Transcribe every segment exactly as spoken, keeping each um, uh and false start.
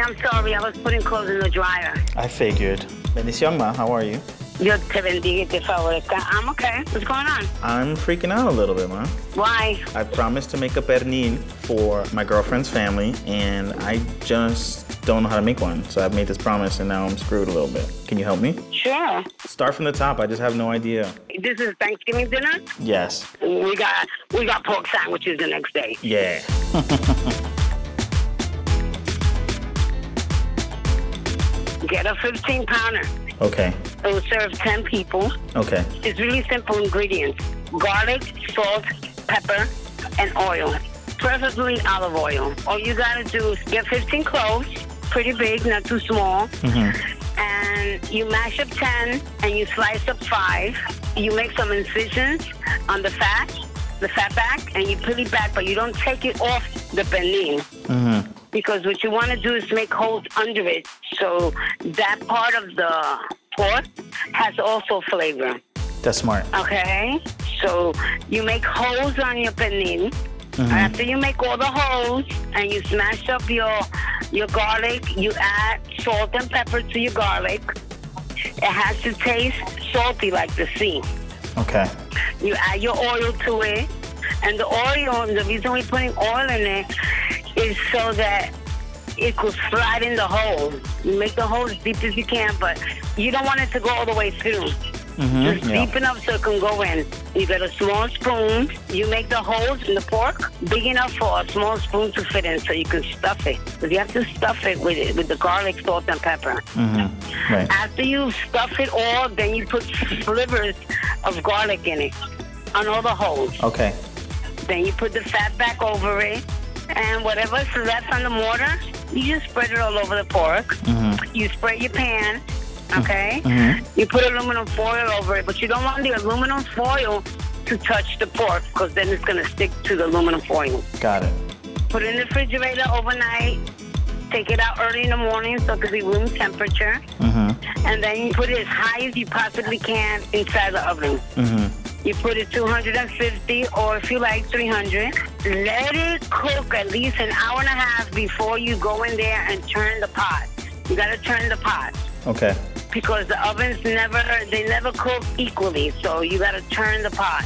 Honey, I'm sorry. I was putting clothes in the dryer. I figured. Bendición, ma. How are you? Dios te bendiga, te favorezca. I'm okay. What's going on? I'm freaking out a little bit, ma. Why? I promised to make a pernil for my girlfriend's family, and I just don't know how to make one. So I've made this promise, and now I'm screwed a little bit. Can you help me? Sure. Start from the top. I just have no idea. This is Thanksgiving dinner? Yes. We got we got pork sandwiches the next day. Yeah. Get a fifteen pounder. Okay. It will serve ten people. Okay. It's really simple ingredients. Garlic, salt, pepper, and oil. Preferably olive oil. All you gotta do is get fifteen cloves, pretty big, not too small. Mm-hmm. And you mash up ten and you slice up five. You make some incisions on the fat, the fat back, and you peel it back, but you don't take it off the pernil. Mm-hmm. Because what you want to do is make holes under it, so that part of the pork has also flavor. That's smart. Okay, so you make holes on your pernil. Mm-hmm. After you make all the holes and you smash up your your garlic, you add salt and pepper to your garlic. It has to taste salty like the sea. Okay. You add your oil to it, and the oil, the reason we're putting oil in it is so that it could slide in the hole. You make the hole as deep as you can, but you don't want it to go all the way through. Mm-hmm. Just yeah. deep enough so it can go in. You get a small spoon. You make the holes in the pork big enough for a small spoon to fit in so you can stuff it. Because you have to stuff it with it, with the garlic, salt, and pepper. Mm-hmm. Right. After you stuff it all, then you put slivers of garlic in it on all the holes. Okay. Then you put the fat back over it. And whatever so that's on the mortar, you just spread it all over the pork. Mm-hmm. You spread your pan, okay? Mm-hmm. You put aluminum foil over it, but you don't want the aluminum foil to touch the pork because then it's going to stick to the aluminum foil. Got it. Put it in the refrigerator overnight. Take it out early in the morning so it could be room temperature. Mm-hmm. And then you put it as high as you possibly can inside the oven. Mm-hmm. You put it two hundred fifty or if you like three hundred. Let it cook at least an hour and a half before you go in there and turn the pot. You got to turn the pot. Okay. Because the ovens never, they never cook equally. So you got to turn the pot.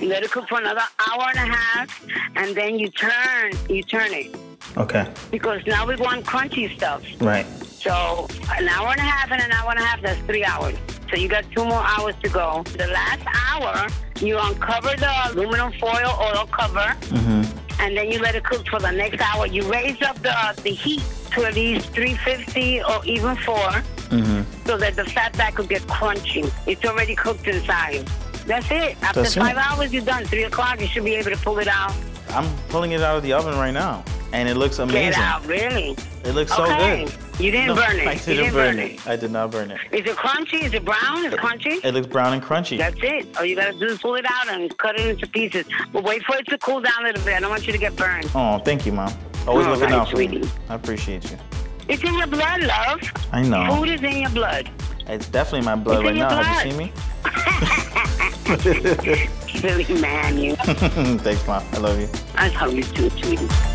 You let it cook for another hour and a half and then you turn, you turn it. Okay. Because now we want crunchy stuff. Right. So an hour and a half and an hour and a half, that's three hours. So you got two more hours to go. The last hour, you uncover the aluminum foil oil cover, mm-hmm. and then you let it cook for the next hour. You raise up the, the heat to at least three fifty or even four, mm-hmm. so that the fat back will get crunchy. It's already cooked inside. That's it. After That's five it. hours, you're done. Three o'clock, you should be able to pull it out. I'm pulling it out of the oven right now. And it looks amazing. Get out, really? It looks okay. so good. You didn't no, burn it. I didn't, didn't burn, burn it. it. I did not burn it. Is it crunchy? Is it brown? Is it crunchy? It looks brown and crunchy. That's it. All you got to do is pull it out and cut it into pieces. But wait for it to cool down a little bit. I don't want you to get burned. Oh, thank you, Mom. Always looking out for me. I appreciate you. It's in your blood, love. I know. Food is in your blood. It's definitely my blood right now. Have you seen me? Silly man, you. Thanks, Mom. I love you. I love you too, sweetie.